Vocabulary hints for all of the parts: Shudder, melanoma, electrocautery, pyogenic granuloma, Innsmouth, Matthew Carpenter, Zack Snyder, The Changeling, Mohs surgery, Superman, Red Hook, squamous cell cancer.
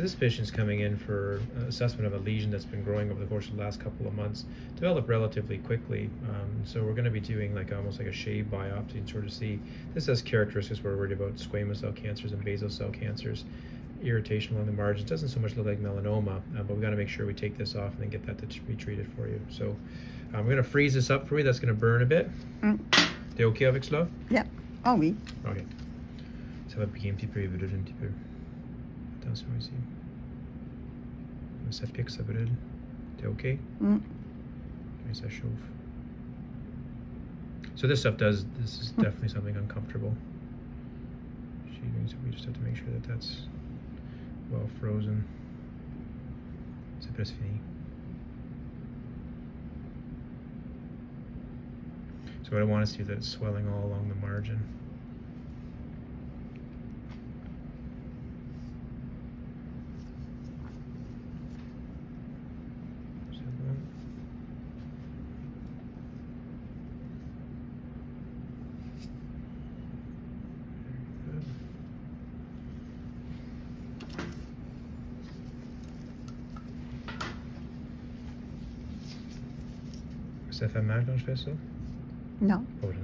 So this patient's coming in for assessment of a lesion that's been growing over the course of the last couple of months, developed relatively quickly. So we're going to be doing almost like a shave biopsy and sort of see, this has characteristics we're worried about: squamous cell cancers and basal cell cancers, irritation along the margins. Doesn't so much look like melanoma, but we got to make sure we take this off and then get that to be treated for you. So I'm going to freeze this up for you. That's going to burn a bit. T'es okay avec cela? Yeah. Ah oui. Okay. Ça va piquer un petit peu, il brûle un petit peu. Attention ici. Ça pique, ça brûle. T'es okay? Et ça chauffe. So this is definitely something uncomfortable. So we just have to make sure that that's well frozen. C'est presque fini. So what I want to see is that it's swelling all along the margin. Ça fait mal quand je fais ça? No. Oh, okay.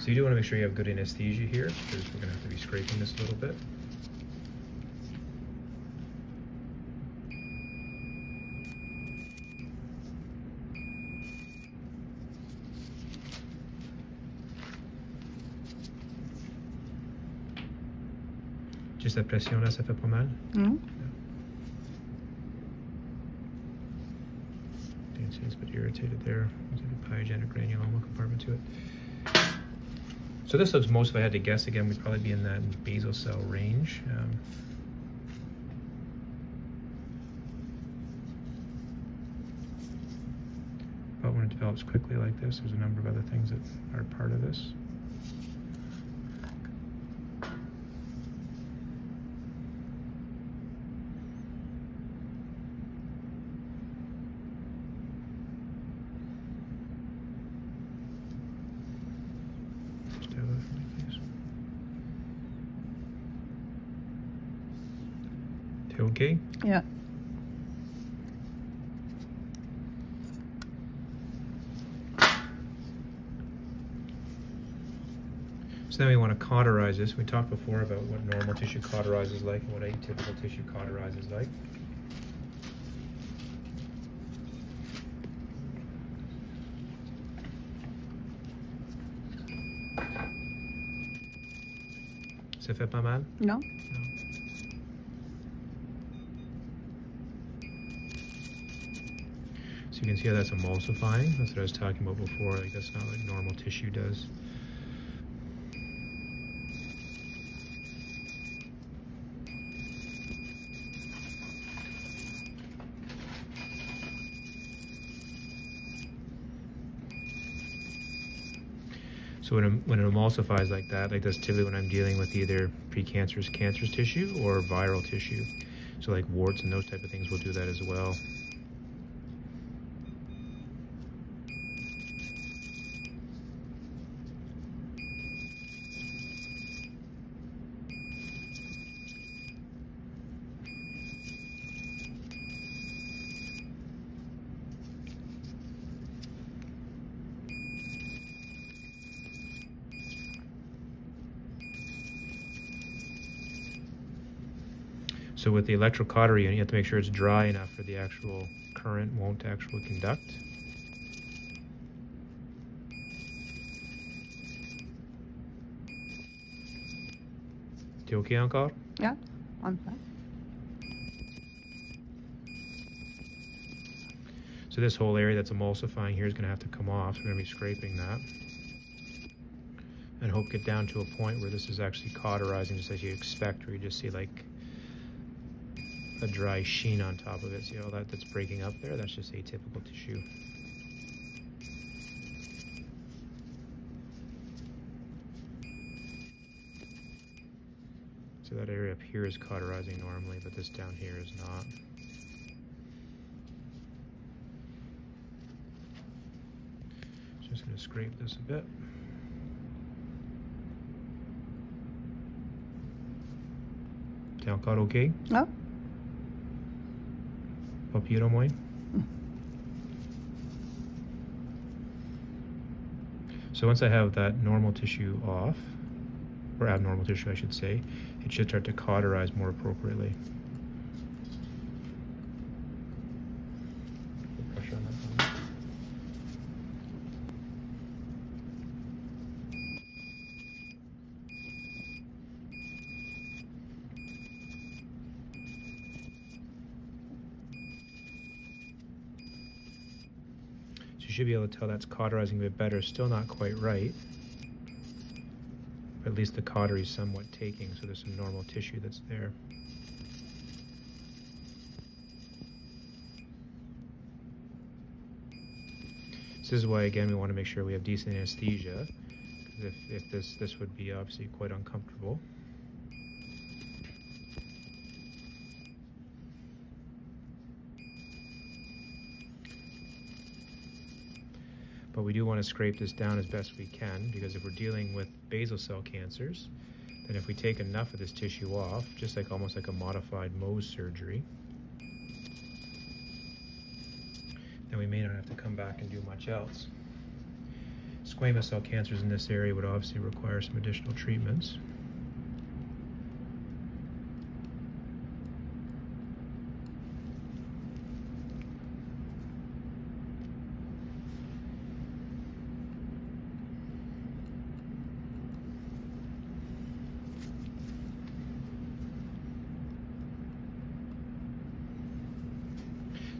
So you do want to make sure you have good anesthesia here, because we're going to have to be scraping this a little bit. Just la pression là, ça fait pas mal? No. It's a bit irritated there. There's a pyogenic granuloma compartment to it. So this looks, most, if I had to guess again, we'd probably be in that basal cell range. But when it develops quickly like this, there's a number of other things that are part of this. Okay? Yeah. So now we want to cauterize this. We talked before about what normal tissue cauterizes like and what atypical tissue cauterizes like. Ça fait pas mal? No. You can see how that's emulsifying. That's what I was talking about before. Like, that's not what normal tissue does. So when it emulsifies like that, like that's typically when I'm dealing with either precancerous cancerous tissue or viral tissue. So like warts and those type of things will do that as well. So with the electrocautery unit, you have to make sure it's dry enough for the actual current won't actually conduct. You okay encore? Yeah, I'm fine. So this whole area that's emulsifying here is going to have to come off. So we're going to be scraping that. And hope get down to a point where this is actually cauterizing just as you expect, where you just see like a dry sheen on top of it. See all that's breaking up there? That's just atypical tissue. So that area up here is cauterizing normally, but this down here is not. Just going to scrape this a bit. Te-au care ok? Da. Papiră mai? So once I have that normal tissue off, or abnormal tissue I should say, it should start to cauterize more appropriately. You should be able to tell that's cauterizing a bit better. Still not quite right, but at least the cautery is somewhat taking, so there's some normal tissue that's there. This is why, again, we want to make sure we have decent anesthesia, because if this would be obviously quite uncomfortable. But we do want to scrape this down as best we can, because if we're dealing with basal cell cancers, then if we take enough of this tissue off, just like almost like a modified Mohs surgery, then we may not have to come back and do much else. Squamous cell cancers in this area would obviously require some additional treatments.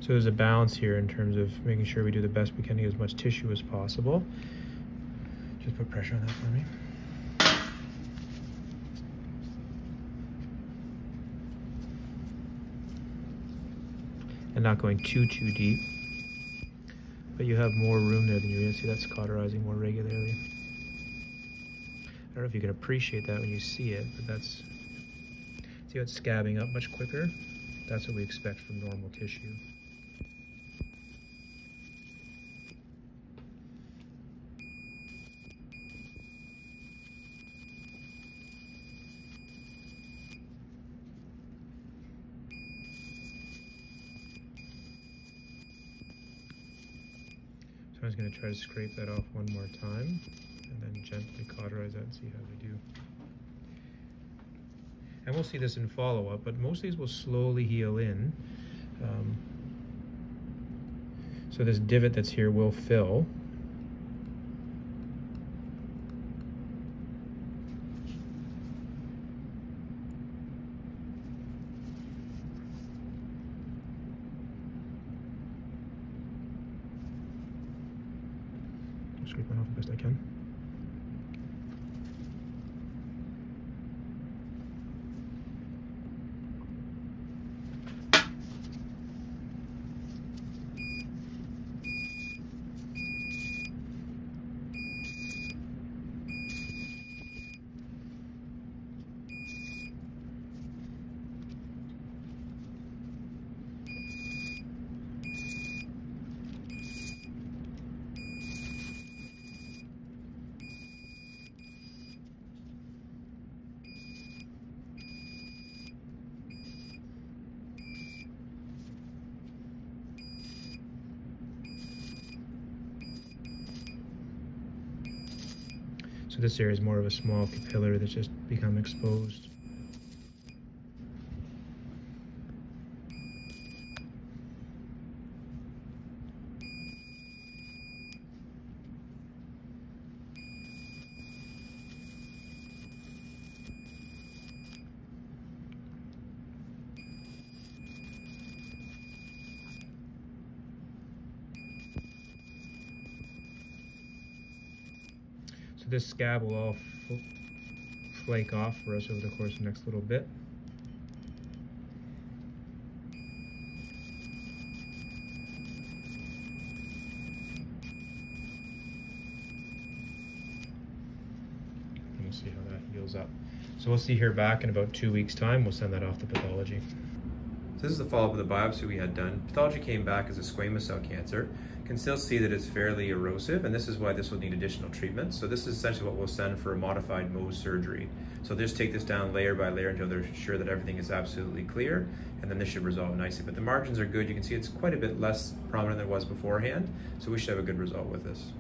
So there's a balance here in terms of making sure we do the best we can to get as much tissue as possible. Just put pressure on that for me. And not going too deep. But you have more room there than you're going to see. That's cauterizing more regularly. I don't know if you can appreciate that when you see it, but that's... See how it's scabbing up much quicker? That's what we expect from normal tissue. So I'm just going to try to scrape that off one more time and then gently cauterize that and see how they do. And we'll see this in follow-up, but most of these will slowly heal in. So this divot that's here will fill. Scrape that off the best I can. So this area is more of a small capillary that's just become exposed. This scab will all flake off for us over the course of the next little bit. And we'll see how that heals up. So we'll see here back in about 2 weeks' time. We'll send that off to pathology. So this is the follow-up of the biopsy we had done. Pathology came back as a squamous cell cancer. Can still see that it's fairly erosive, and this is why this will need additional treatment. So this is essentially what we'll send for a modified Mohs surgery. So just take this down layer by layer until they're sure that everything is absolutely clear, and then this should resolve nicely. But the margins are good. You can see it's quite a bit less prominent than it was beforehand, so we should have a good result with this.